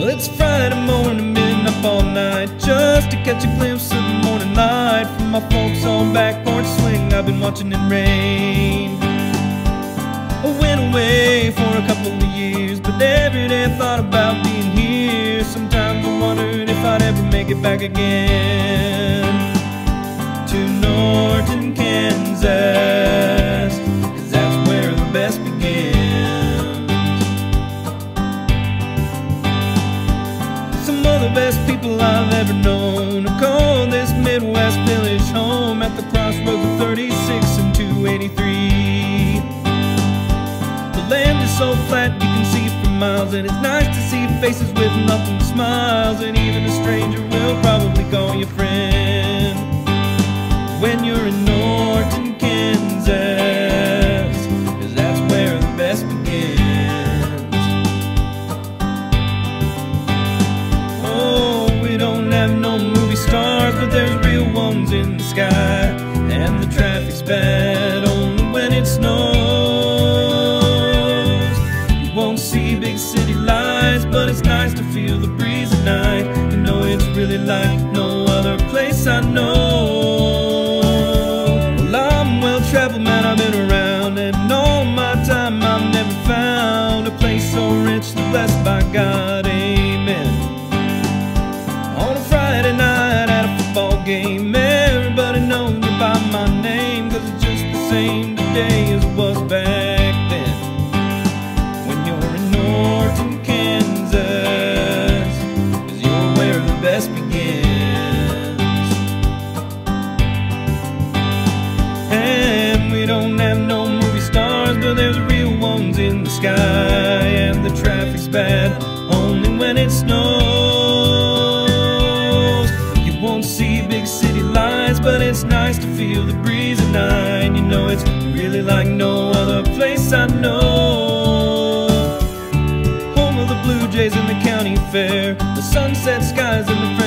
Well, it's Friday morning, been up all night just to catch a glimpse of the morning light. From my folks on back porch swing, I've been watching it rain. I went away for a couple of years, but every day I thought about being here. Sometimes I wondered if I'd ever make it back again to Norton, Kansas, 'cause that's where the best begins. Some of the best people I've ever known have called this Midwest village home at the crossroads of 36 and 283. The land is so flat you can see for miles, and it's nice to see faces with nothing but smiles. And even a stranger will probably call you friend when you're in Norton, Kansas, 'cause that's where the best begins. Oh, we don't have no movie stars, but there's real ones in the sky. And the traffic's bad only when it snows. See big city lights, but it's nice to feel the breeze at night. You know it's really like no other place I know. Well, I'm well traveled, man, I've been around, and in all my time I've never found a place so richly blessed by God, amen. On a Friday night at a football game, everybody knows me by my name, 'cause it's just the same today as it was back. There's real ones in the sky, and the traffic's bad only when it snows. You won't see big city lights, but it's nice to feel the breeze at night. You know it's really like no other place I know. Home of the Blue Jays and the county fair, the sunset skies and the